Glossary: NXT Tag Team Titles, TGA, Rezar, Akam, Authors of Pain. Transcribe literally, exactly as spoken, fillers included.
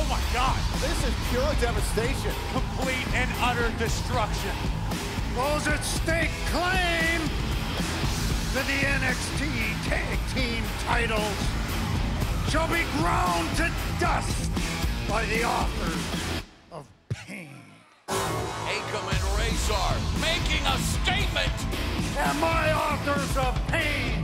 Oh my God. This is pure devastation. Complete and utter destruction. Balls at stake claim to the N X T Tag Team Titles shall be ground to dust by the Authors of Pain. Akam and Rezar making a statement. And my Authors of Pain